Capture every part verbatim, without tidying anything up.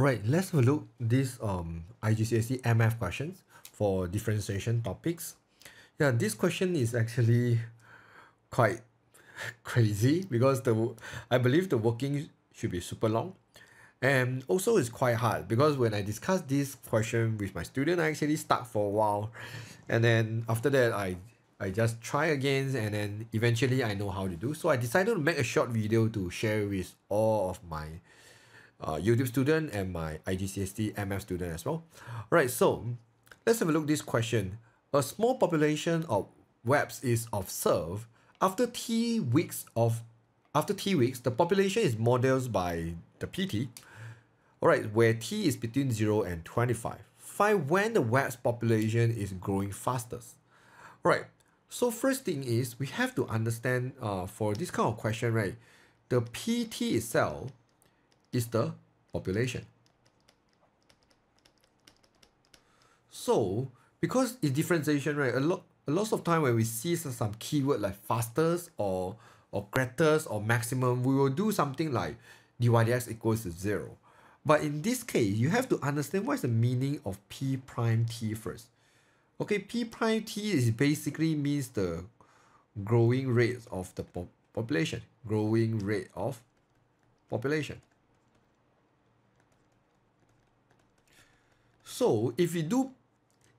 Alright, let's have a look at these um, I G C S E M F questions for differentiation topics. Yeah, this question is actually quite crazy because the I believe the working should be super long. And also it's quite hard because when I discussed this question with my student, I actually stuck for a while. And then after that, I, I just try again and then eventually I know how to do. So I decided to make a short video to share with all of my uh, YouTube student and my I G C S E M F student as well. Alright, so let's have a look at this question. A small population of webs is observed. After t weeks of after t weeks, the population is modeled by the P T. Alright, where t is between zero and twenty-five. Find when the web's population is growing fastest. Alright, so first thing is we have to understand uh, for this kind of question, right? The P T itself is the population. So because it's differentiation, right? A lot a lot of time when we see some, some keyword like fastest or or greatest or maximum, we will do something like dy dx equals to zero. But in this case, you have to understand what is the meaning of p prime t first. Okay, p prime t is basically means the growing rate of the po population. Growing rate of population. So if you do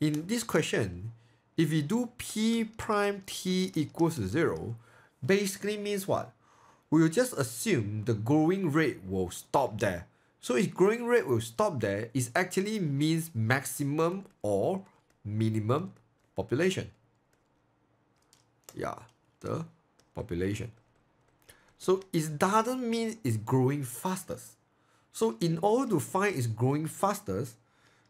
in this question, if you do p prime t equals to zero, basically means what? We'll just assume the growing rate will stop there. So if growing rate will stop there, it actually means maximum or minimum population. Yeah, the population. So it doesn't mean it's growing fastest. So in order to find it's growing fastest,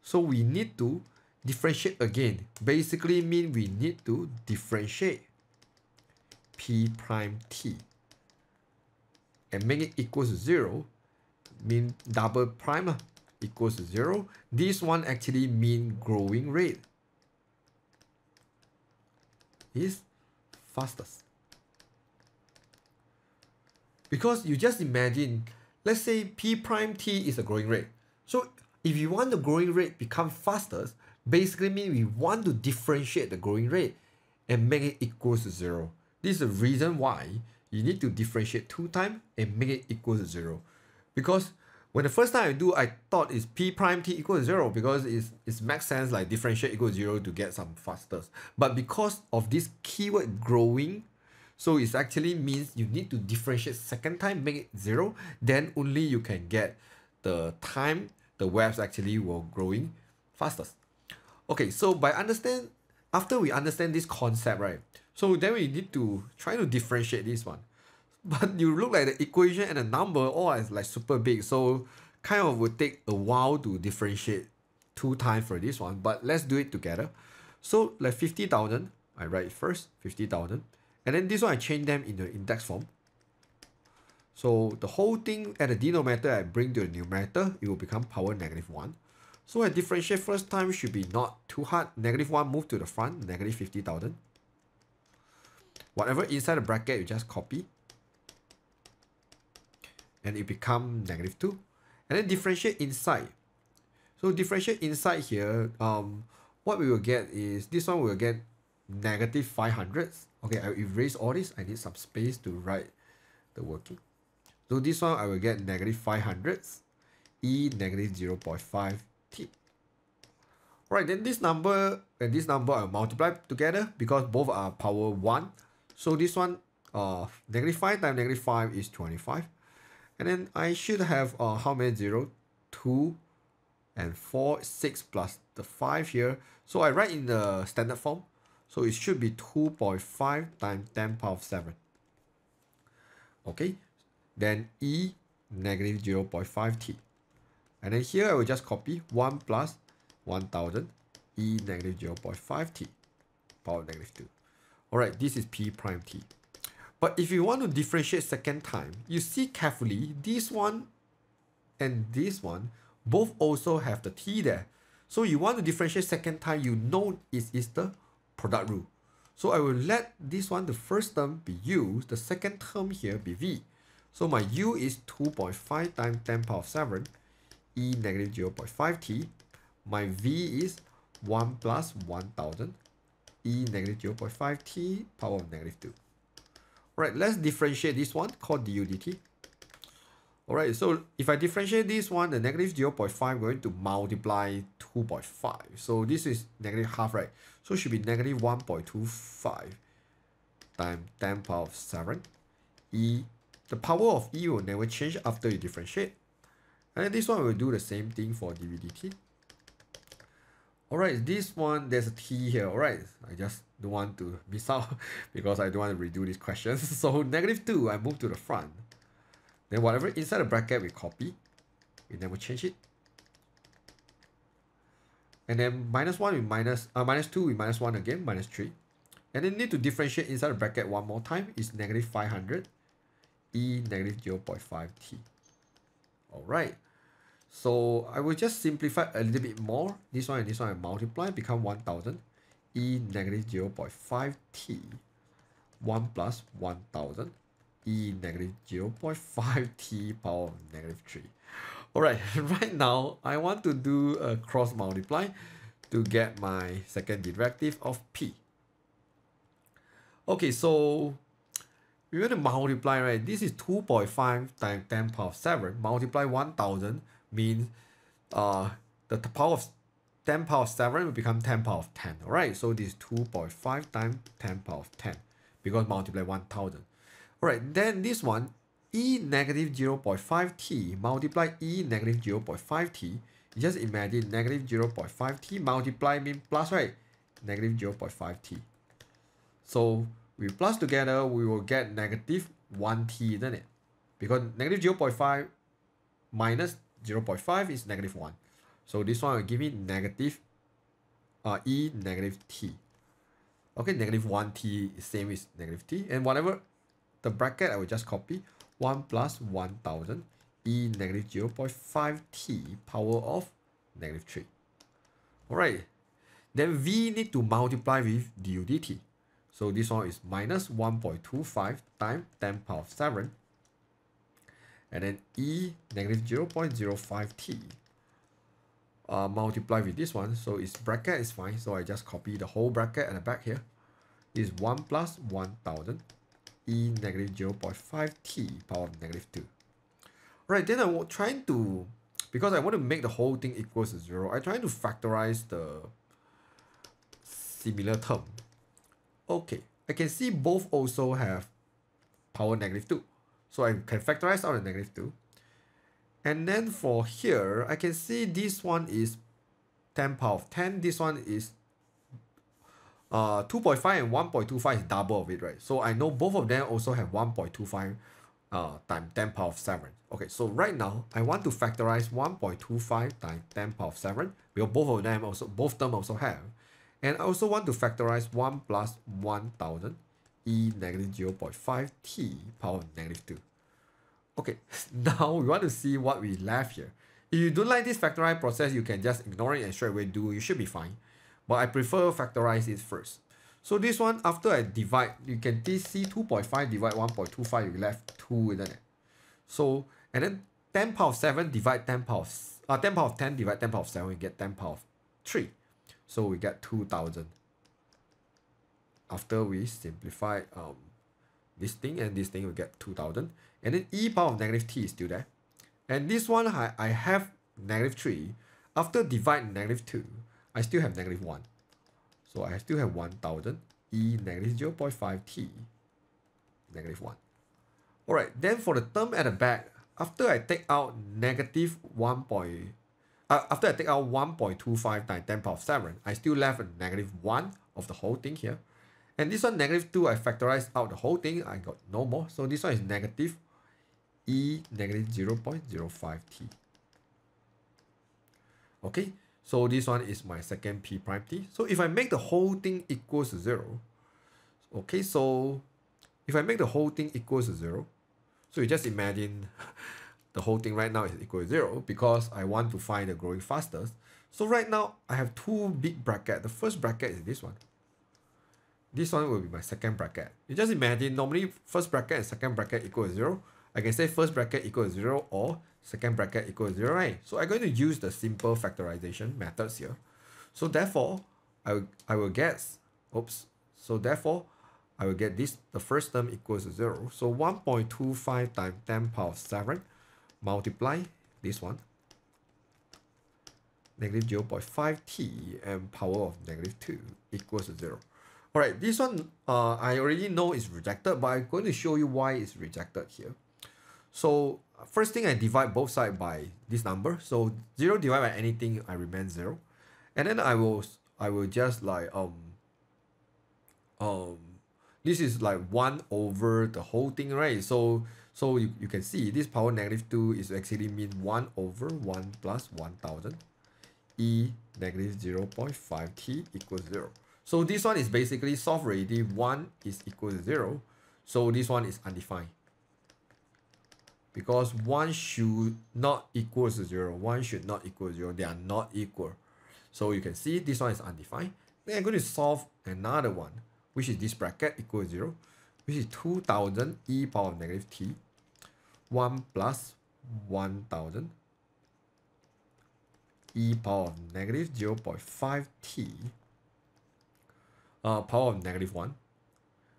so we need to differentiate again. Basically mean we need to differentiate p prime t and make it equals to zero, mean double prime equals to zero. This one actually mean growing rate is fastest. Because you just imagine, let's say p prime t is a growing rate. So if you want the growing rate become fastest, basically mean we want to differentiate the growing rate and make it equals to zero. This is the reason why you need to differentiate two times and make it equals to zero. Because when the first time I do, I thought it's p prime t equals to zero because it's, it makes sense like differentiate equals zero to get some fastest. But because of this keyword growing, so it actually means you need to differentiate second time, make it zero, then only you can get the time the webs actually were growing fastest. Okay, so by understand, after we understand this concept, right? So then we need to try to differentiate this one. But you look like the equation and the number all is like super big. So kind of would take a while to differentiate two times for this one. But let's do it together. So like fifty thousand, I write first, fifty thousand. And then this one, I change them in the index form. So the whole thing at the denominator, I bring to the numerator, it will become power negative one. So I differentiate first time should be not too hard. Negative one move to the front, negative fifty thousand. Whatever inside the bracket, you just copy. And it becomes negative two. And then differentiate inside. So differentiate inside here, um, what we will get is, this one we will get negative five hundred. Okay, I will erase all this. I need some space to write the working. So this one I will get negative five hundred, E negative zero point five T. Alright, then this number and this number are multiplied together because both are power one. So this one, uh, negative five times negative five is twenty-five. And then I should have uh, how many zero? two and four, six plus the five here. So I write in the standard form. So it should be two point five times ten power of seven. Okay, then E negative zero point five T. And then here I will just copy one plus one thousand, E negative zero point five T, power negative two. Alright, this is P prime T. But if you want to differentiate second time, you see carefully, this one and this one, both also have the T there. So you want to differentiate second time, you know it is the product rule. So I will let this one, the first term be U, the second term here be V. So my U is two point five times ten power of seven, e negative zero point five t. My v is one plus one thousand e negative zero point five t power of negative two. All right, let's differentiate this one called du dt. All right, so if I differentiate this one, the negative zero point five going to multiply two point five. So this is negative half, right? So it should be negative one point two five times ten power of seven. E, the power of e will never change after you differentiate. And then this one will do the same thing for du dt. Alright, this one, there's a t here, alright. I just don't want to miss out because I don't want to redo these questions. So negative two, I move to the front. Then whatever inside the bracket, we copy. We never change it. And then minus one, we minus, uh, minus two, we minus one again, minus three. And then need to differentiate inside the bracket one more time. It's negative five hundred e negative zero point five t. Alright. So I will just simplify a little bit more. This one and this one I multiply, become one thousand. E negative zero point five t. one plus one thousand. E negative zero point five t power of negative three. Alright, right now I want to do a cross multiply to get my second derivative of P. Okay, so we want to multiply, right? This is two point five times ten power of seven. Multiply one thousand. Means uh, the power of ten power of seven will become ten power of ten. Alright, so this is two point five times ten power of ten because multiply one thousand. Alright, then this one, e negative zero point five t multiply e negative zero point five t. Just imagine negative zero point five t multiply mean plus, right? Negative zero point five t. So we plus together, we will get negative one t, isn't it? Because negative zero point five minus zero point five is negative one. So this one will give me negative uh, e negative t. Okay, negative one t is same as negative t. And whatever the bracket, I will just copy. one plus one thousand e negative zero point five t power of negative three. Alright. Then v need to multiply with du dt. So this one is minus one point two five times ten power of seven. And then e negative zero point zero five t uh, multiply with this one. So its bracket is fine. So I just copy the whole bracket at the back here. Is one plus one thousand e negative zero point five t power of negative two. Alright, then I'm trying to, because I want to make the whole thing equals to zero, I'm trying to factorize the similar term. Okay, I can see both also have power negative two. So I can factorize out the negative two. And then for here, I can see this one is ten power of ten. This one is uh, two point five and one point two five is double of it, right? So I know both of them also have one point two five uh, times ten power of seven. Okay, so right now, I want to factorize one point two five times ten power of seven. Because both of them also, both terms also have. And I also want to factorize one plus one thousand. E negative zero point five t power negative two. Okay, now we want to see what we left here. If you don't like this factorize process, you can just ignore it and straight away do. You should be fine. But I prefer factorize it first. So this one, after I divide, you can see two point five divide one point two five, you left two, isn't it? So, and then ten power of seven divide ten power of, uh, ten power of ten divide ten power of seven, we get ten power of three. So we get two thousand. After we simplify um, this thing and this thing, we get two thousand. And then e power of negative t is still there. And this one, I, I have negative three. After divide negative two, I still have negative one. So I still have one thousand. E negative zero point five t, negative one. Alright, then for the term at the back, after I take out negative one point, uh, after I take out one point two five times ten power of seven, I still left a negative one of the whole thing here. And this one, negative two, I factorize out the whole thing. I got no more. So this one is negative e negative zero point zero five t. Okay, so this one is my second p prime t. So if I make the whole thing equals to zero, okay, so if I make the whole thing equals to zero, so you just imagine the whole thing right now is equal to zero because I want to find the growing fastest. So right now, I have two big brackets. The first bracket is this one. This one will be my second bracket. You just imagine normally first bracket and second bracket equal to zero. I can say first bracket equal to zero or second bracket equals zero, right? So I'm going to use the simple factorization methods here. So therefore, I will, I will get, oops, so therefore, I will get this, the first term equals to zero. So one point two five times ten power seven multiply this one, negative zero point five t and power of negative two equals to zero. All right, this one uh, I already know is rejected, but I'm going to show you why it's rejected here. So first thing, I divide both sides by this number. So zero divided by anything, I remain zero. And then I will, I will just like, um, um, this is like one over the whole thing, right? So, so you, you can see this power negative two is actually mean one over one plus one thousand e negative zero point five t equals zero. So this one is basically solved already. one is equal to zero. So this one is undefined, because one should not equal to zero. one should not equal to zero. They are not equal. So you can see this one is undefined. Then I'm going to solve another one, which is this bracket equal to zero, which is two thousand e power of negative t, one plus one thousand e power of negative zero point five t, Uh, power of negative one.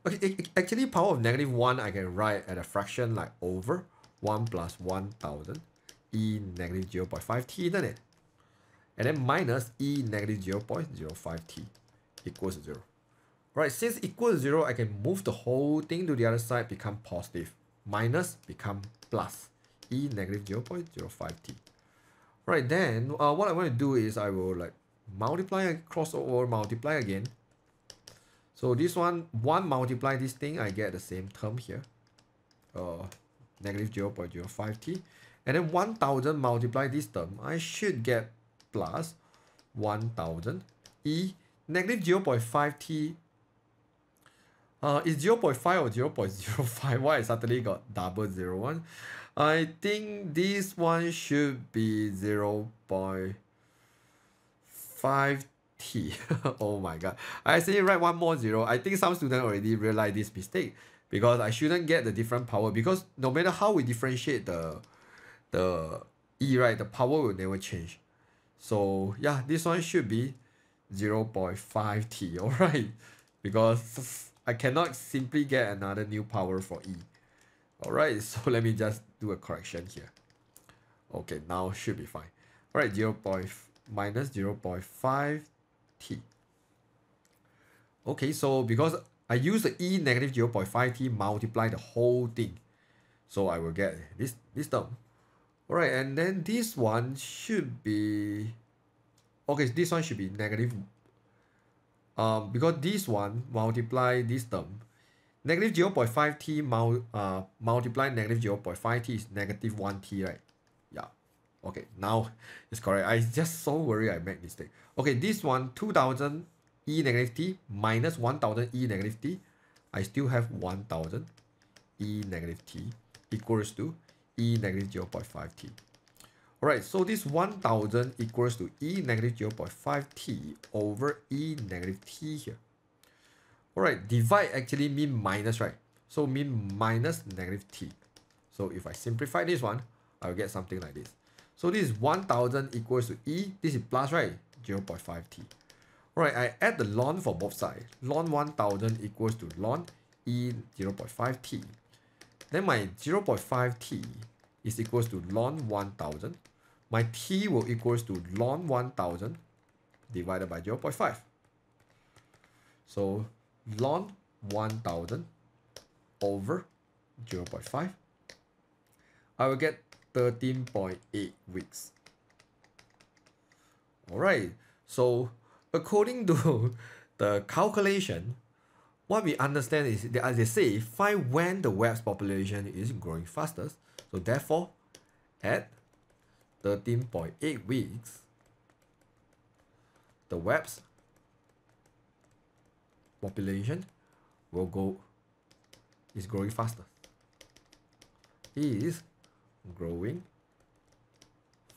Okay, it, it, actually power of negative one I can write at a fraction like over one plus one thousand e negative zero point five t, isn't it? And then minus e negative zero point zero five t equals to zero. Right, since equals to zero, I can move the whole thing to the other side, become positive. Minus become plus e negative zero point zero five t. Right, then uh, what I want to do is I will like multiply, cross over, multiply again. So this one, one multiply this thing, I get the same term here, uh, negative zero point zero five t. And then one thousand multiply this term, I should get plus one thousand e negative zero point five t. Uh, is zero point five or zero point zero five? Why I suddenly got double zero one? I think this one should be zero point five t. T. Oh my god, I actually write one more zero. I think some students already realized this mistake, because I shouldn't get the different power, because no matter how we differentiate the the e, right, the power will never change. So yeah, this one should be zero point five t, all right, because I cannot simply get another new power for e. All right, so let me just do a correction here. Okay, now should be fine. All right, zero point minus zero point five t. Okay, so because I use the e negative zero point five t multiply the whole thing, so I will get this this term. All right, and then this one should be, okay, this one should be negative, um because this one multiply this term, negative zero point five t mul uh multiply negative zero point five t is negative one t, right? Yeah. Okay, now it's correct. I just so worried I made mistake. Okay, this one, two thousand e negative t minus one thousand e negative t. I still have one thousand e negative t equals to e negative zero point five t. Alright, so this one thousand equals to e negative zero point five t over e negative t here. Alright, divide actually mean minus, right? So mean minus negative t. So if I simplify this one, I'll get something like this. So this is one thousand equals to e, this is plus, right, zero point five t. Alright, I add the ln for both sides. Ln one thousand equals to ln e zero point five t. Then my zero point five t is equals to ln one thousand. My t will equals to ln one thousand divided by zero point five. So ln one thousand over zero point five. I will get thirteen point eight weeks. Alright, so according to the calculation, what we understand is, as they say, find when the web's population is growing fastest. So therefore, at thirteen point eight weeks, the web's population will go, is growing faster. Is growing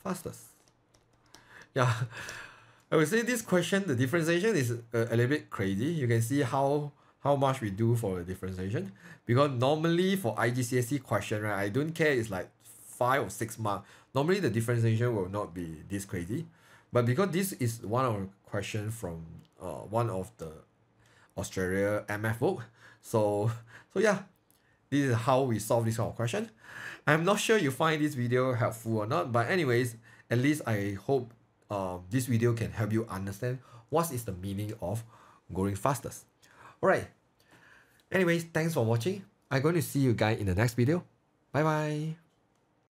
fastest. Yeah, I would say this question, the differentiation is a, a little bit crazy. You can see how how much we do for the differentiation, because normally for I G C S E question, right, I don't care it's like five or six mark. Normally the differentiation will not be this crazy, but because this is one of the question from uh, one of the Australia M F book, so so yeah, this is how we solve this kind of question. I'm not sure you find this video helpful or not, but anyways, at least I hope uh, this video can help you understand what is the meaning of going fastest. Alright, anyways, thanks for watching. I'm going to see you guys in the next video. Bye bye.